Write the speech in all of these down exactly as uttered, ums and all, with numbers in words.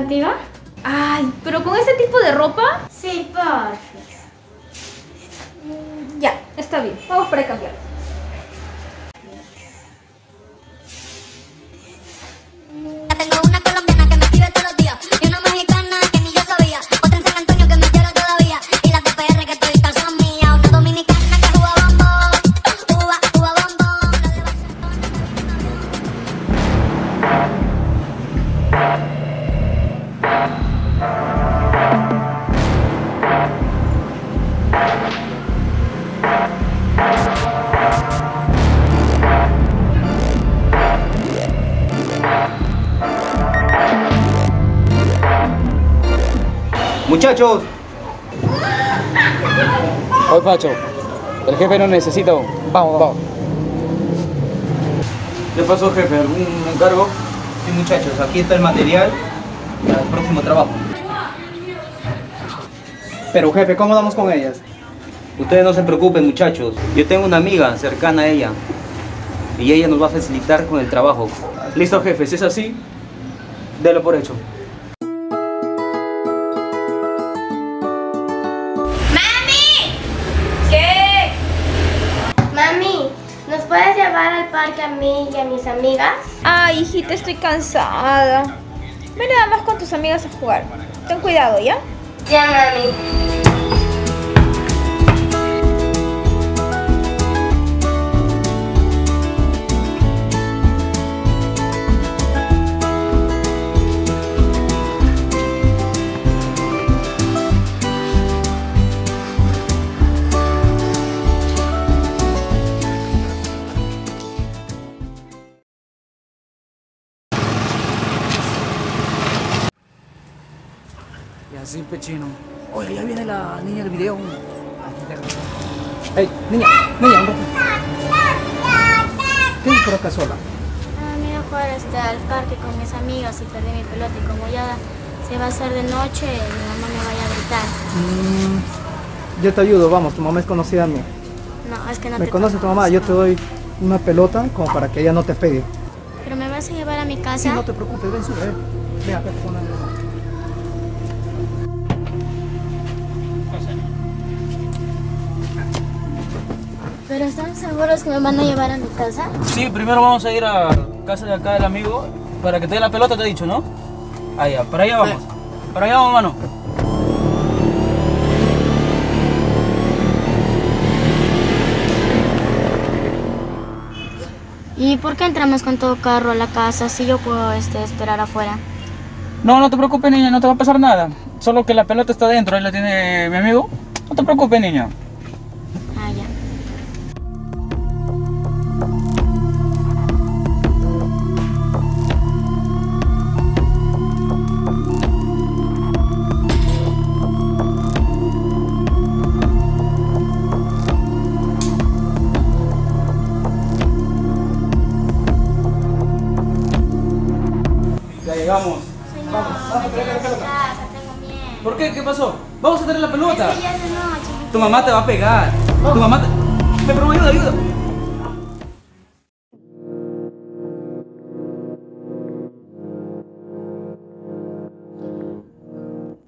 cantidad? Ay, ¿pero con ese tipo de ropa? Sí, por ya, está bien. Vamos para cambiar. Tengo una colombiana que me escribe todos los días y una mexicana que ni yo sabía. Otra en San Antonio que me quiero todavía y las de P R que todavía son mías. Una dominicana que juega bombón, uva, uva bombón. Muchachos, hoy Pacho, el jefe nos necesita. Vamos, vamos. ¿Qué pasó, jefe? ¿Algún encargo? Sí, muchachos, aquí está el material para el próximo trabajo. Pero, jefe, ¿cómo damos con ellas? Ustedes no se preocupen, muchachos. Yo tengo una amiga cercana a ella y ella nos va a facilitar con el trabajo. Listo, jefe, si es así, délo por hecho. ¿Puedes llevar al parque a mí y a mis amigas? Ay, hijita, estoy cansada. Ven nada más con tus amigas a jugar. Ten cuidado, ¿ya? Ya, mami. Sí, pechino. Oye, ya viene la niña del video. Ey, niña, niña, un rato. ¿Qué es por acá sola? Ah, me iba a jugar hasta el parque con mis amigas y perdí mi pelota. Y como ya se va a hacer de noche, mi mamá me vaya a gritar. Mm, yo te ayudo, vamos, tu mamá es conocida a mí. No, es que no me te conoce tu mamá, yo te doy una pelota como para que ella no te pegue. ¿Pero me vas a llevar a mi casa? Sí, no te preocupes, ven, sube. Ven acá, con la mamá. ¿Pero están seguros que me van a llevar a mi casa? Sí, primero vamos a ir a casa de acá del amigo para que te dé la pelota, te he dicho, ¿no? Allá, para allá vamos. Para allá vamos, mano. ¿Y por qué entramos con todo carro a la casa si yo puedo este, esperar afuera? No, no te preocupes, niña, no te va a pasar nada. Solo que la pelota está dentro, ahí la tiene mi amigo. No te preocupes, niña. Vamos, señor, vamos, vamos a traer la pelota. Tengo miedo. ¿Por qué? ¿Qué pasó? Vamos a traer la pelota. Es que ya es de noche. Tu mamá te va a pegar. Oh. Tu mamá te... Me probó, ayuda, ayuda.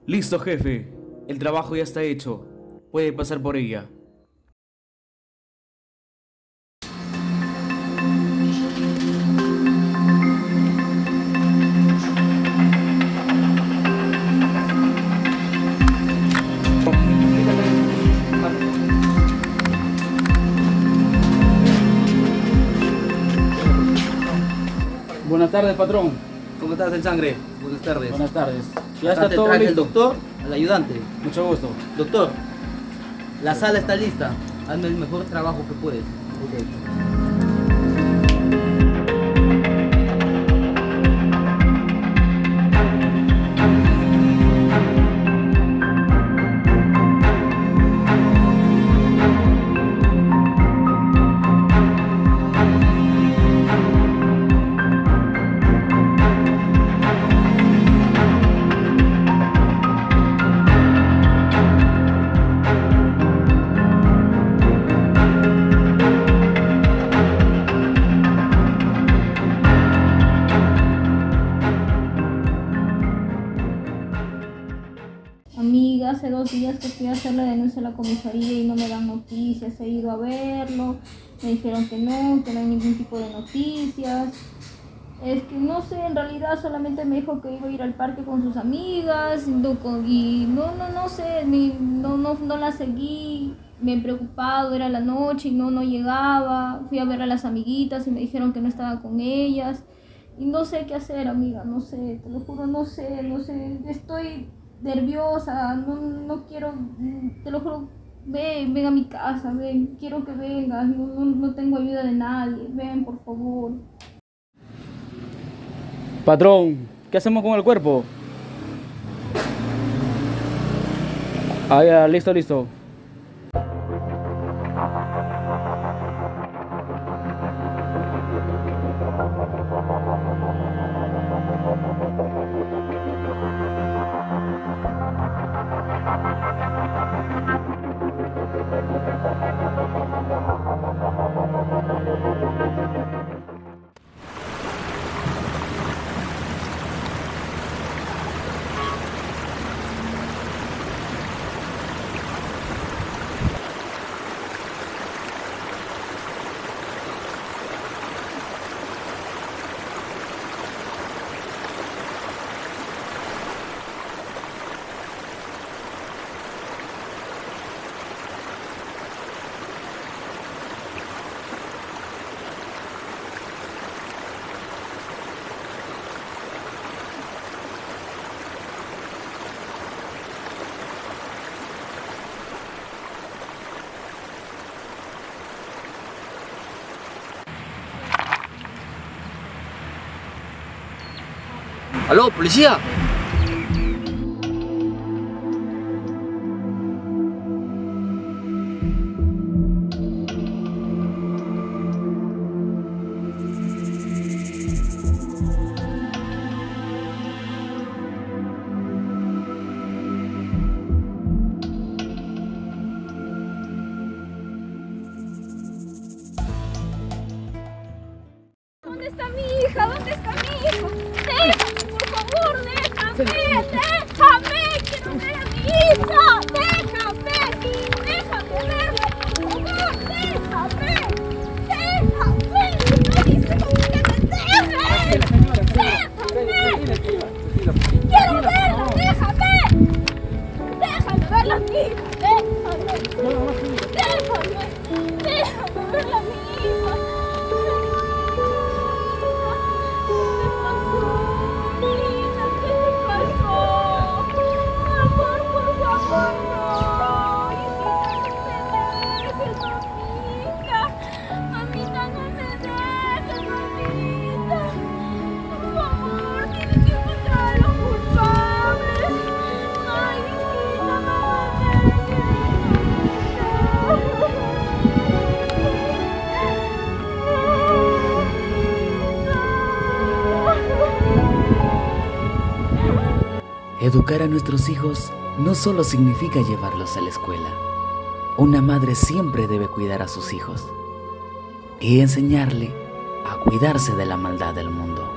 Listo, jefe. El trabajo ya está hecho. Puede pasar por ella. Buenas tardes, patrón. ¿Cómo estás, el sangre? Buenas tardes. Buenas tardes. Ya está todo listo. El doctor, el ayudante. Mucho gusto. Doctor, la sala está lista. Hazme el mejor trabajo que puedes. Okay. pido hacer la denuncia a la comisaría y no me dan noticias, he ido a verlo, me dijeron que no, que no hay ningún tipo de noticias. Es que no sé, en realidad solamente me dijo que iba a ir al parque con sus amigas y no, no, no sé, ni, no, no, no la seguí, me he preocupado, era la noche y no, no llegaba, fui a ver a las amiguitas y me dijeron que no estaba con ellas y no sé qué hacer, amiga, no sé, te lo juro, no sé, no sé, estoy nerviosa, no, no quiero, te lo juro, ven, ven a mi casa, ven, quiero que vengas, no, no, no tengo ayuda de nadie, ven por favor. Patrón, ¿qué hacemos con el cuerpo? Ah, ya, listo, listo. ¡Aló, policía! ¿Dónde está mi hija? ¿Dónde está mi hijo? ¡Déjame! ¡Déjame! ¡Déjame! ¡Quiero ver a mi hija! ¡Déjame! ¡Déjame verla! ¡Por favor! ¡Déjame! ¡Déjame! ¡No dices cómo que me dejes! ¡Déjame! ¡Quiero verla! ¡Déjame! ¡Déjame verla a mi hija! ¡Déjame! ¡Déjame! ¡Déjame verla a mi hija! Educar a nuestros hijos no solo significa llevarlos a la escuela. Una madre siempre debe cuidar a sus hijos y enseñarle a cuidarse de la maldad del mundo.